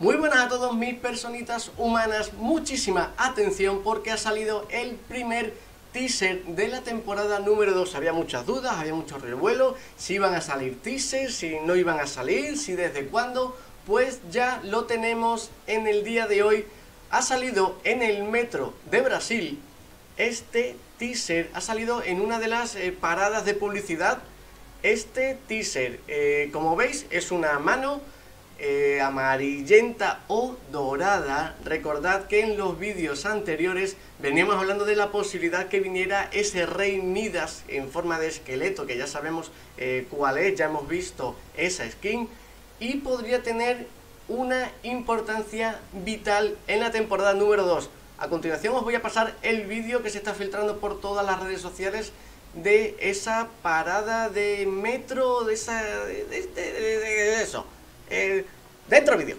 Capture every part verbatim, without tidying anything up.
Muy buenas a todos mis personitas humanas, muchísima atención porque ha salido el primer teaser de la temporada número dos. Había muchas dudas, había muchos revuelos, si iban a salir teasers, si no iban a salir, si desde cuándo. Pues ya lo tenemos en el día de hoy. Ha salido en el metro de Brasil. Este teaser ha salido en una de las eh, paradas de publicidad. Este teaser, eh, como veis, es una mano Eh, amarillenta o dorada. Recordad que en los vídeos anteriores veníamos hablando de la posibilidad que viniera ese rey Midas en forma de esqueleto, que ya sabemos eh, cuál es, ya hemos visto esa skin, y podría tener una importancia vital en la temporada número dos. A continuación os voy a pasar el vídeo que se está filtrando por todas las redes sociales de esa parada de metro, de esa... de, de, de, de, de eso. Eh, dentro vídeo.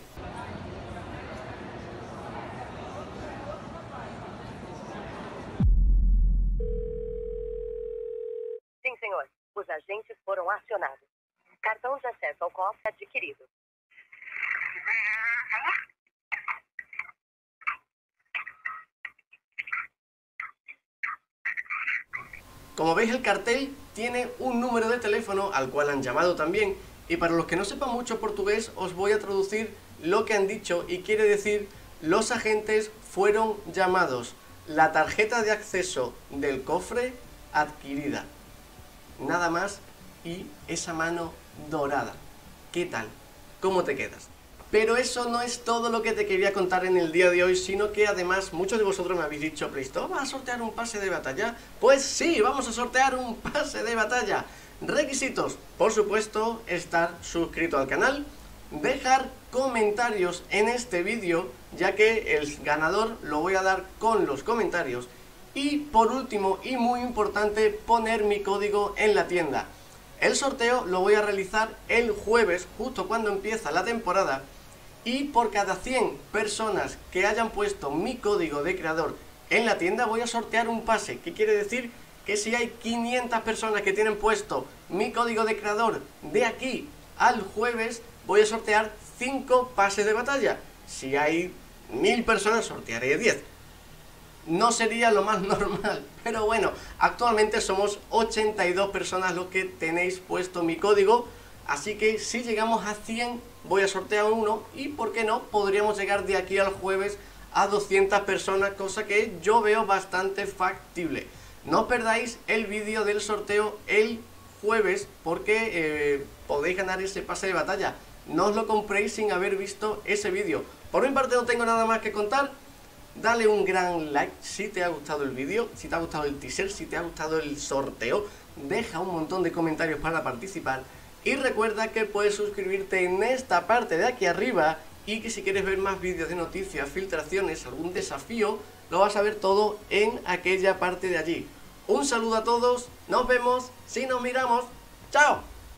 Sim, senhor. Os agentes foram acionados. Cartão de acesso ao cofre adquirido. Como veis, el cartel tiene un número de teléfono al cual han llamado también. Y para los que no sepan mucho portugués, os voy a traducir lo que han dicho, y quiere decir: los agentes fueron llamados, la tarjeta de acceso del cofre adquirida. Nada más, y esa mano dorada. ¿Qué tal? ¿Cómo te quedas? Pero eso no es todo lo que te quería contar en el día de hoy, sino que además muchos de vosotros me habéis dicho: Pleistov, ¿vas a sortear un pase de batalla? Pues sí, vamos a sortear un pase de batalla. Requisitos, por supuesto, estar suscrito al canal, dejar comentarios en este vídeo, ya que el ganador lo voy a dar con los comentarios, y por último y muy importante, poner mi código en la tienda. El sorteo lo voy a realizar el jueves, justo cuando empieza la temporada, y por cada cien personas que hayan puesto mi código de creador en la tienda voy a sortear un pase. ¿Qué quiere decir? Que si hay quinientas personas que tienen puesto mi código de creador de aquí al jueves, voy a sortear cinco pases de batalla. Si hay mil personas, sortearé diez. No sería lo más normal, pero bueno, actualmente somos ochenta y dos personas los que tenéis puesto mi código. Así que si llegamos a cien, voy a sortear uno, y por qué no, podríamos llegar de aquí al jueves a doscientas personas, cosa que yo veo bastante factible. No perdáis el vídeo del sorteo el jueves, porque eh, podéis ganar ese pase de batalla. No os lo compréis sin haber visto ese vídeo. Por mi parte no tengo nada más que contar. Dale un gran like si te ha gustado el vídeo, si te ha gustado el teaser, si te ha gustado el sorteo. Deja un montón de comentarios para participar. Y recuerda que puedes suscribirte en esta parte de aquí arriba, y que si quieres ver más vídeos de noticias, filtraciones, algún desafío, lo vas a ver todo en aquella parte de allí. Un saludo a todos, nos vemos, si nos miramos, ¡chao!